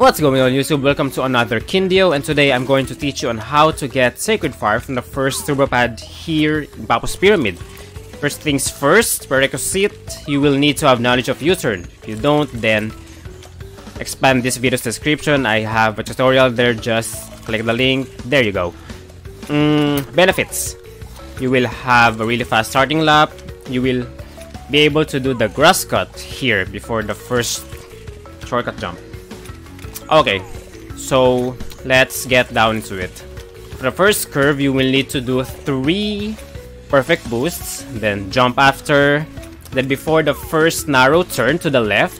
What's going on YouTube, welcome to another Kindio, and today I'm going to teach you on how to get Sacred Fire from the first Turbo Pad here in Papu's Pyramid. First things first, prerequisite, you will need to have knowledge of U-Turn. If you don't, then expand this video's description, I have a tutorial there, just click the link, there you go. Benefits, you will have a really fast starting lap, you will be able to do the grass cut here before the first shortcut jump. Okay, so let's get down into it. For the first curve, you will need to do 3 perfect boosts, then jump after, then before the first narrow turn to the left,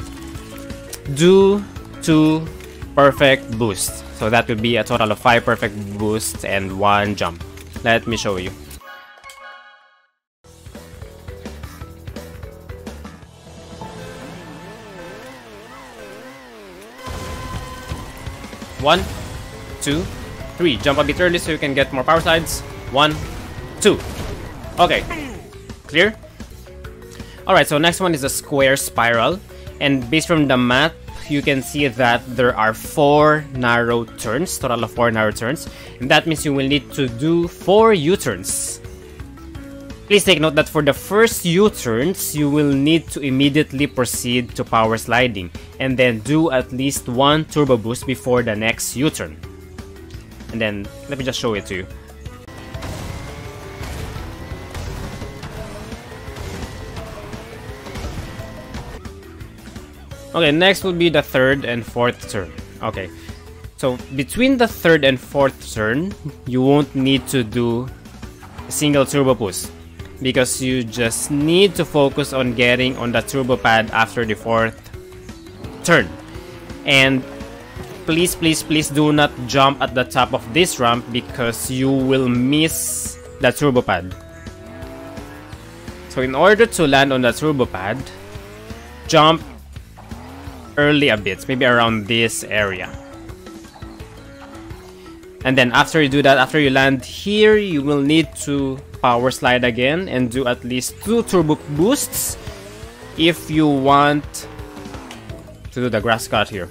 do 2 perfect boosts. So that would be a total of 5 perfect boosts and 1 jump. Let me show you. One, two, three. Jump a bit early so you can get more power slides. 1, 2. Okay, clear? Alright, so next one is a square spiral. And based from the map, you can see that there are 4 narrow turns, total of 4 narrow turns. And that means you will need to do 4 U-turns. Please take note that for the first U-turns, you will need to immediately proceed to power sliding and then do at least 1 turbo boost before the next U-turn. And then, let me just show it to you. Okay, next will be the 3rd and 4th turn. Okay, so between the 3rd and 4th turn, you won't need to do a single turbo boost, because you just need to focus on getting on the turbo pad after the 4th turn. And please do not jump at the top of this ramp because you will miss the turbo pad. So in order to land on the turbo pad, jump early a bit, maybe around this area. And then after you do that, after you land here, you will need to power slide again and do at least 2 turbo boosts if you want to do the grass cut here.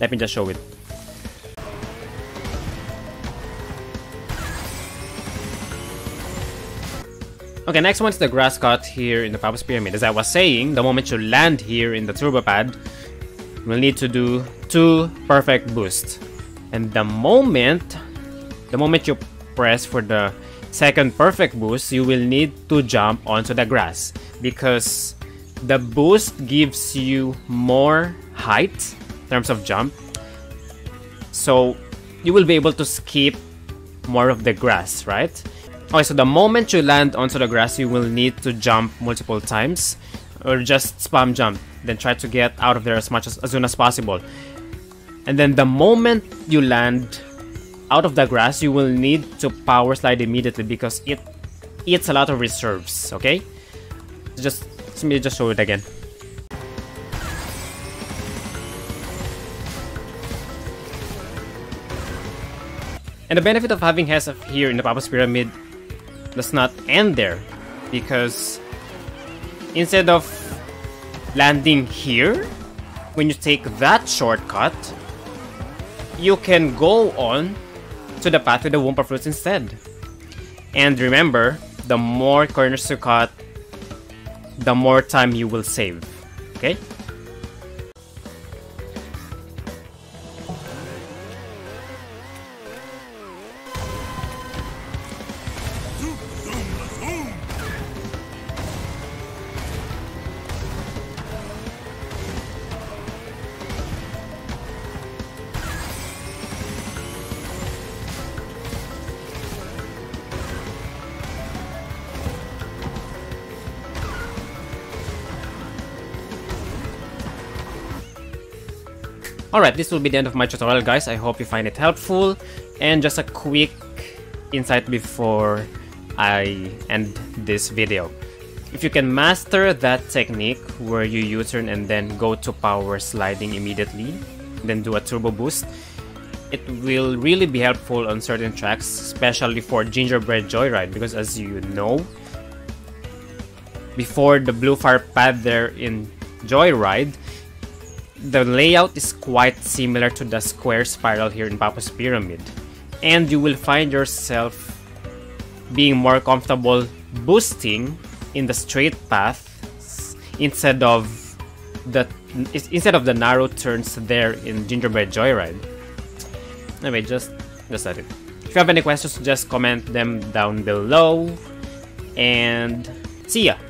Let me just show it. Okay, next one is the grass cut here in the Papu's Pyramid. As I was saying, the moment you land here in the turbo pad, you will need to do 2 perfect boosts. And the moment you press for the second perfect boost, you will need to jump onto the grass because the boost gives you more height in terms of jump, so you will be able to skip more of the grass, right? Okay, so the moment you land onto the grass, you will need to jump multiple times or just spam jump, then try to get out of there as soon as possible. And then the moment you land out of the grass, you will need to power slide immediately because it eats a lot of reserves, okay? Let me just show it again. And the benefit of having HSF here in the Papu's Pyramid does not end there, because instead of landing here, when you take that shortcut, you can go on to the path with the Wumpa Fruits instead. And remember, the more corners you cut, the more time you will save, okay? Alright, this will be the end of my tutorial, guys. I hope you find it helpful. And just a quick insight before I end this video. If you can master that technique where you U-turn and then go to power sliding immediately, then do a turbo boost, it will really be helpful on certain tracks, especially for Gingerbread Joyride, because as you know, before the Blue Fire Pad there in Joyride, The layout is quite similar to the square spiral here in Papu's Pyramid, and you will find yourself being more comfortable boosting in the straight path instead of the narrow turns there in Gingerbread Joyride. Anyway, just that it. If you have any questions, just comment them down below, and see ya!